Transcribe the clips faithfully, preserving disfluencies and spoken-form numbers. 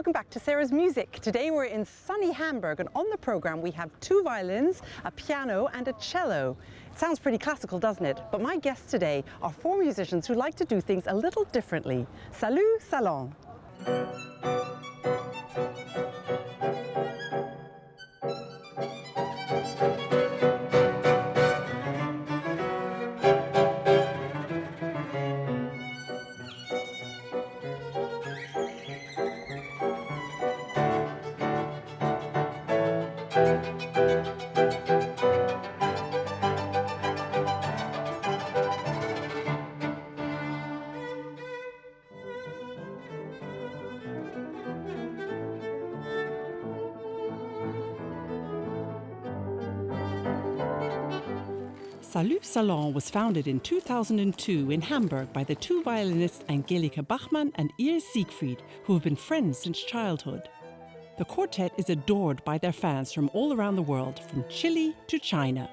welcome back to Sarah's Music. Today we're in sunny Hamburg, and on the program we have two violins, a piano and a cello. It sounds pretty classical, doesn't it? But my guests today are four musicians who like to do things a little differently. Salut Salon. Salut Salon was founded in two thousand two in Hamburg by the two violinists Angelika Bachmann and Ilse Siegfried, who have been friends since childhood. The quartet is adored by their fans from all around the world, from Chile to China.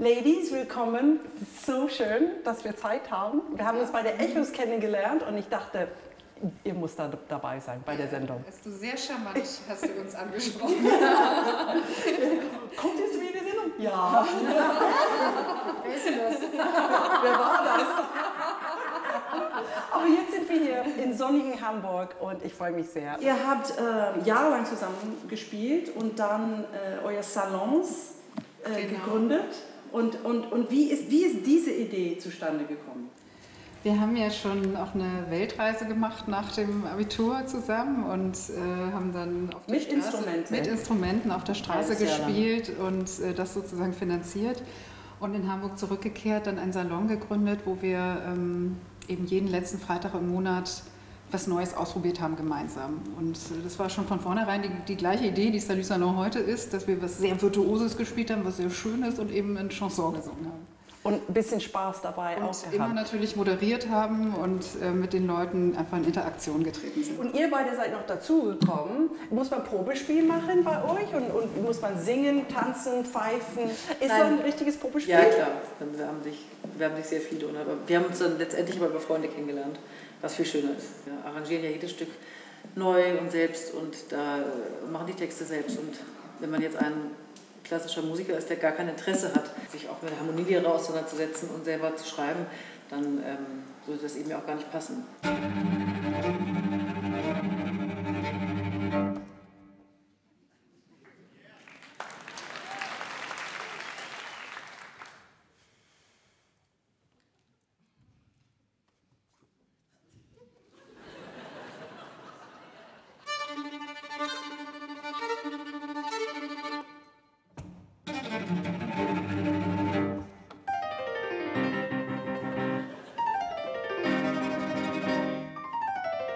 Ladies, willkommen. Es ist so schön, dass wir Zeit haben. Wir haben uns bei der Echos kennengelernt und ich dachte, ihr müsst da dabei sein bei der Sendung. Bist du sehr charmant, hast du uns angesprochen. Kommt ihr zu mir in die Sendung? Ja. Wer ist denn das? Wer war das? Aber jetzt sind wir hier in sonnigen Hamburg und ich freue mich sehr. Ihr habt äh, jahrelang zusammen gespielt und dann äh, euer Salons äh, genau. gegründet. Und, und, und wie, ist, wie ist diese Idee zustande gekommen? Wir haben ja schon auch eine Weltreise gemacht nach dem Abitur zusammen und äh, haben dann auf der mit, Straße, Instrumenten. mit Instrumenten auf der Straße gespielt und äh, das sozusagen finanziert. Und in Hamburg zurückgekehrt, dann einen Salon gegründet, wo wir ähm, eben jeden letzten Freitag im Monat was Neues ausprobiert haben gemeinsam. Und das war schon von vornherein die, die gleiche Idee, die Salut Salon heute ist, dass wir was sehr Virtuoses gespielt haben, was sehr Schönes und eben in Chanson gesungen haben. Und ein bisschen Spaß dabei auch gehabt. Und immer natürlich moderiert haben und äh, mit den Leuten einfach in Interaktion getreten sind. Und ihr beide seid noch dazugekommen. Muss man Probespiel machen bei euch? Und, und muss man singen, tanzen, pfeifen? Ist so ein richtiges Probespiel? Ja, klar. Wir haben dich, wir haben dich sehr viel tun. Aber wir haben uns dann letztendlich aber über Freunde kennengelernt, was viel schöner ist. Wir arrangieren ja jedes Stück neu und selbst und da machen die Texte selbst. Und wenn man jetzt einen klassischer Musiker ist, der gar kein Interesse hat, sich auch mit der Harmonielehre auseinanderzusetzen und selber zu schreiben, dann ähm, würde das eben ja auch gar nicht passen.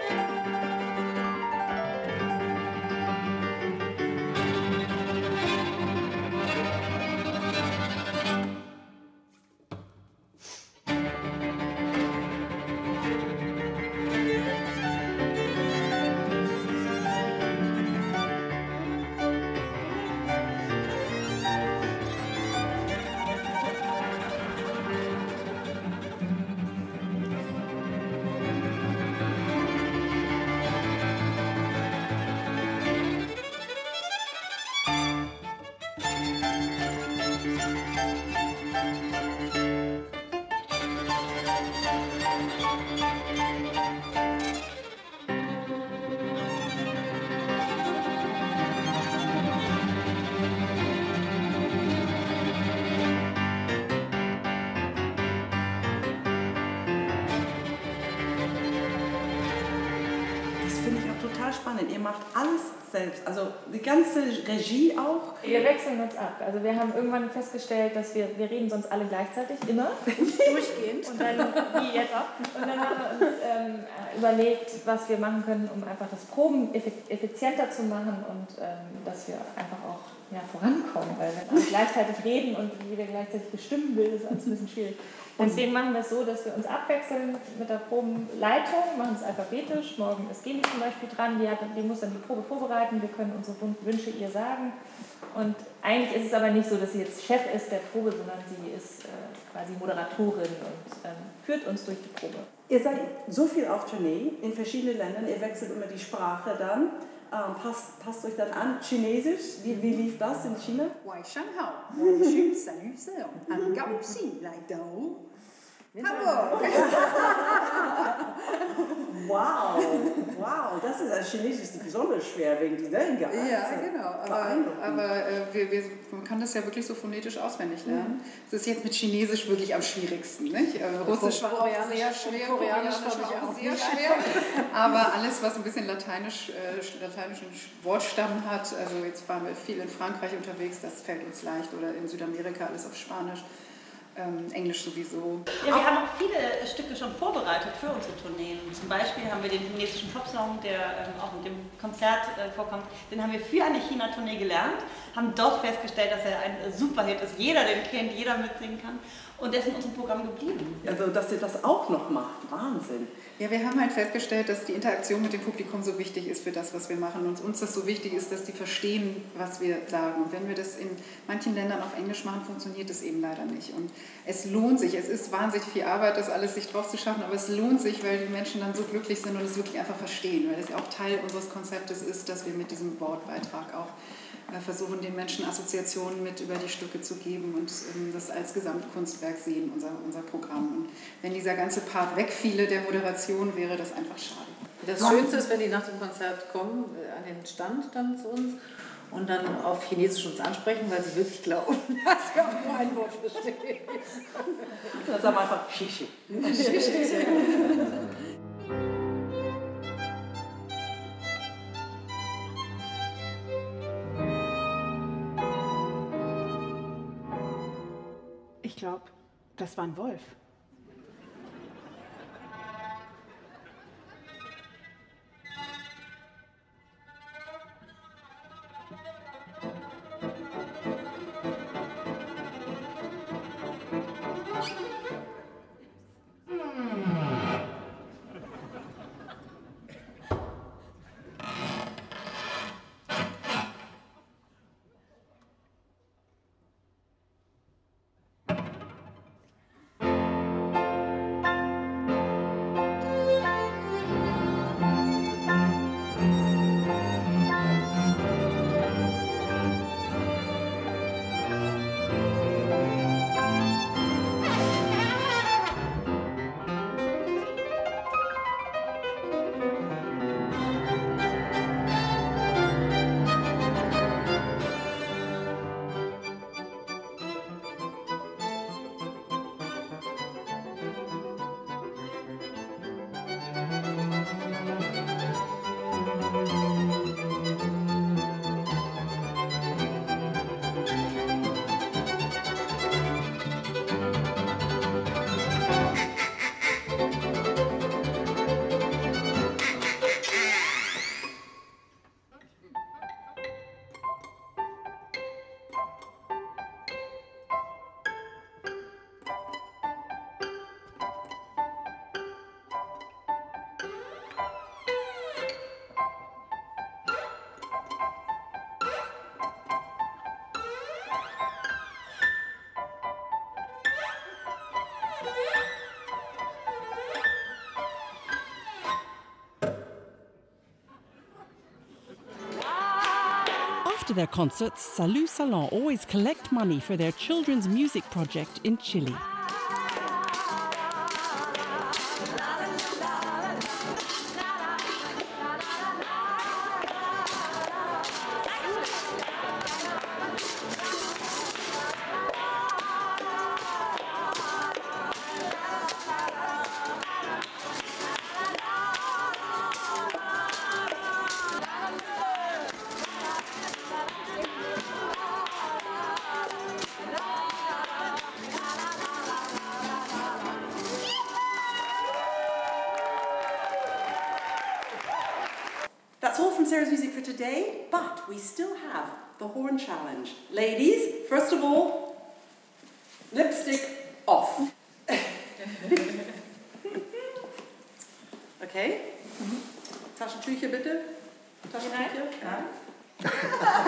Thank you. spannend. Ihr macht alles selbst, also die ganze Regie auch. Wir wechseln uns ab. Also wir haben irgendwann festgestellt, dass wir, wir reden sonst alle gleichzeitig, immer, durchgehend. Und dann, wie jetzt auch. Und dann haben wir uns ähm, überlegt, was wir machen können, um einfach das Proben effizienter zu machen und ähm, dass wir einfach auch ja, vorankommen, weil wenn alle gleichzeitig reden und jeder gleichzeitig bestimmen will, ist alles ein bisschen schwierig. Deswegen machen wir es so, dass wir uns abwechseln mit der Probenleitung, machen es alphabetisch. Morgen ist Geli zum Beispiel dran, die, hat, die muss dann die Probe vorbereiten, wir können unsere Wünsche ihr sagen. Und eigentlich ist es aber nicht so, dass sie jetzt Chef ist der Probe, sondern sie ist äh, quasi Moderatorin und ähm, führt uns durch die Probe. Ihr seid so viel auf Tournee in verschiedenen Ländern, ihr wechselt immer die Sprache dann. Ähm, passt, passt euch dann an. Chinesisch, wie, wie lief das in China? Salut Salon, Hamburg! Wow, wow, das ist als Chinesisch besonders schwer wegen dieser Engel. Ja, genau, aber, aber äh, wir, wir, man kann das ja wirklich so phonetisch auswendig lernen. Es mhm. ist jetzt mit Chinesisch wirklich am schwierigsten, nicht? Äh, Russisch war auch sehr schwer, Koreanisch war auch sehr schwer, aber alles, was ein bisschen Lateinisch, äh, lateinischen Wortstamm hat, also jetzt waren wir viel in Frankreich unterwegs, das fällt uns leicht, oder in Südamerika alles auf Spanisch. Ähm, Englisch sowieso. Ja, wir haben auch viele Stücke schon vorbereitet für unsere Tourneen. Zum Beispiel haben wir den chinesischen Popsong, der ähm, auch mit dem Konzert äh, vorkommt, den haben wir für eine China-Tournee gelernt, haben dort festgestellt, dass er ein Superhit ist. Jeder den kennt, jeder mitsingen kann. Und der ist in unserem Programm geblieben. Also, dass ihr das auch noch macht, Wahnsinn. Ja, wir haben halt festgestellt, dass die Interaktion mit dem Publikum so wichtig ist für das, was wir machen. Und uns das so wichtig ist, dass die verstehen, was wir sagen. Und wenn wir das in manchen Ländern auf Englisch machen, funktioniert das eben leider nicht. Und es lohnt sich. Es ist wahnsinnig viel Arbeit, das alles sich drauf zu schaffen. Aber es lohnt sich, weil die Menschen dann so glücklich sind und es wirklich einfach verstehen. Weil es ja auch Teil unseres Konzeptes ist, dass wir mit diesem Wortbeitrag auch versuchen, den Menschen Assoziationen mit über die Stücke zu geben und ähm, das als Gesamtkunstwerk sehen, unser, unser Programm. Und wenn dieser ganze Part wegfiele der Moderation, wäre das einfach schade. Das Schönste ist, wenn die nach dem Konzert kommen, an den Stand dann zu uns und dann auf Chinesisch uns ansprechen, weil sie wirklich glauben, dass wir auch nur ein Wort verstehen. Dann sagen wir einfach Shishi. Ich glaube, das war ein Wolf. After their concerts, Salut Salon always collect money for their children's music project in Chile. Sarah's Music for today, but we still have the horn challenge. Ladies, first of all, lipstick off. Okay. Taschentücher bitte. Taschentücher. Ja.